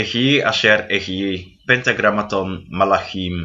Ehyeh Asher Ehyeh, Pentagrammaton, Malachim.